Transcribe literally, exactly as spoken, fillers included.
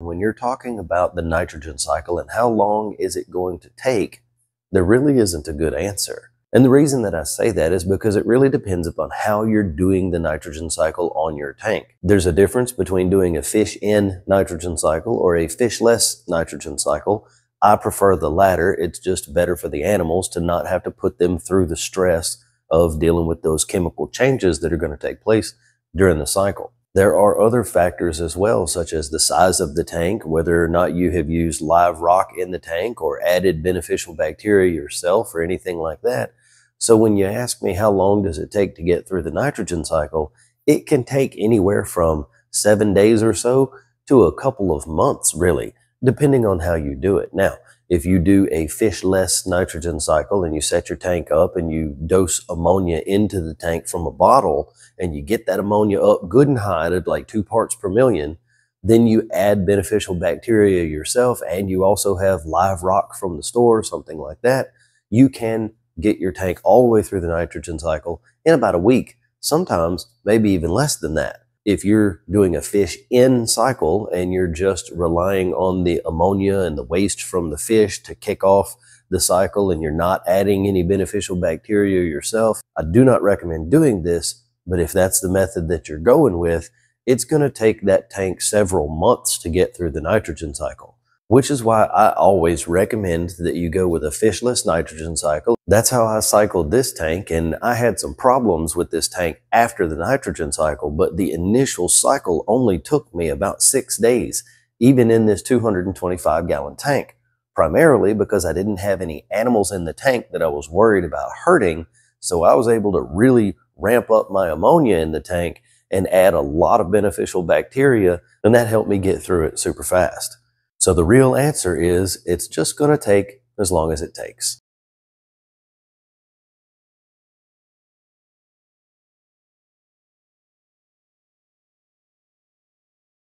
When you're talking about the nitrogen cycle and how long is it going to take, there really isn't a good answer. And the reason that I say that is because it really depends upon how you're doing the nitrogen cycle on your tank. There's a difference between doing a fish-in nitrogen cycle or a fish-less nitrogen cycle. I prefer the latter. It's just better for the animals to not have to put them through the stress of dealing with those chemical changes that are going to take place during the cycle. There are other factors as well, such as the size of the tank, whether or not you have used live rock in the tank or added beneficial bacteria yourself or anything like that. So when you ask me how long does it take to get through the nitrogen cycle, it can take anywhere from seven days or so to a couple of months, really, depending on how you do it. Now, if you do a fish-less nitrogen cycle and you set your tank up and you dose ammonia into the tank from a bottle and you get that ammonia up good and high to like two parts per million, then you add beneficial bacteria yourself and you also have live rock from the store, something like that, you can get your tank all the way through the nitrogen cycle in about a week, sometimes maybe even less than that. If you're doing a fish-in cycle and you're just relying on the ammonia and the waste from the fish to kick off the cycle and you're not adding any beneficial bacteria yourself, I do not recommend doing this, but if that's the method that you're going with, it's going to take that tank several months to get through the nitrogen cycle, which is why I always recommend that you go with a fishless nitrogen cycle. That's how I cycled this tank, and I had some problems with this tank after the nitrogen cycle, but the initial cycle only took me about six days, even in this two hundred twenty-five gallon tank, primarily because I didn't have any animals in the tank that I was worried about hurting, so I was able to really ramp up my ammonia in the tank and add a lot of beneficial bacteria, and that helped me get through it super fast. So the real answer is it's just going to take as long as it takes.